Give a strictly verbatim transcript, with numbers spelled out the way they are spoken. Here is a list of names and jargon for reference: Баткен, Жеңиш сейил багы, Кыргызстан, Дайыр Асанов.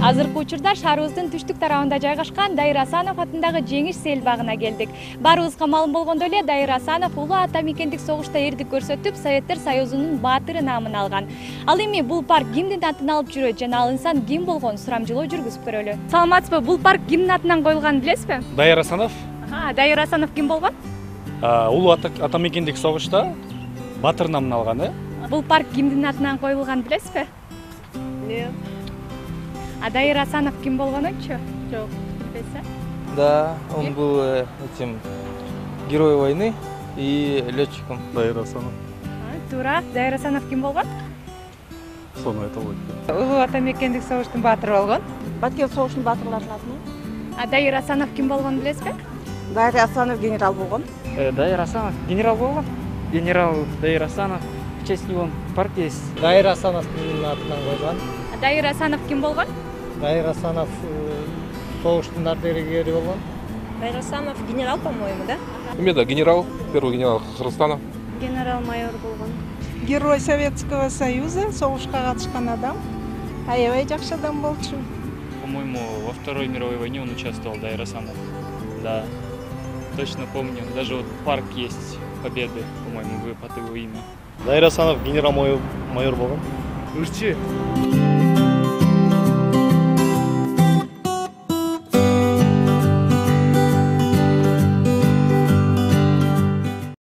Азыркы учурда шаарыбыздын түштүк тарабында жайгашкан Дайыр Асанов атындагы Жеңиш сейил багына келдик. Баарыбызга маалым болгондой эле Дайыр Асанов улуу ата мекендик согушта эрдик көрсөтүп, Советтер Союзунун батыры намын алган. Ал эми бул парк кимдин атынан алып жүрөт жана алынсан ким болгон сурамжылоо жүргүзүп көрөлү. Саламатсызбы? Бул парк кимдин атынан коюлганын билесизби? Дайыр Асанов. Ага, Дайыр Асанов ким болгон? Улуу ата мекендик согушта батыр намын алган, э? Бул парк кимдин атынан коюлганын билесизби? Нет. А Дайыр Асанов ким болгон айтчу? Жок, билбейсиз? Да, он был этим героем войны и летчиком. Дайыр Асанов. А, туура. Дайыр Асанов ким болгон? Сону айта албайт. Улуу ата мекендик согуштун батыры болгон. Баткен согушунун батырларынын атынан. А Дайыр Асанов ким болгонун билесизби? Дайыр Асанов генерал болгон. Дайыр Асанов генерал болгон. Генерал Дайыр Асанов. В честь него парк есть. Дайыр Асанов кимдин атынан коюлган? Дайыр Асанов ким болгон? Дайыр Асанов согуштун ардагери болгон. Дайыр Асанов генерал, по-моему, да? Эми да, генерал, первый генерал Кыргызстана. Генерал-майор болгон. Герой Советского Союза, согушка катышкан адам. Аябай жакшы адам болчу. По-моему, во Второй мировой войне он участвовал, Дайыр Асанов. Да, точно помню. Даже вот парк есть Победы, по-моему, под его имя. Дайыр Асанов генерал-майор болгон. Ырчы.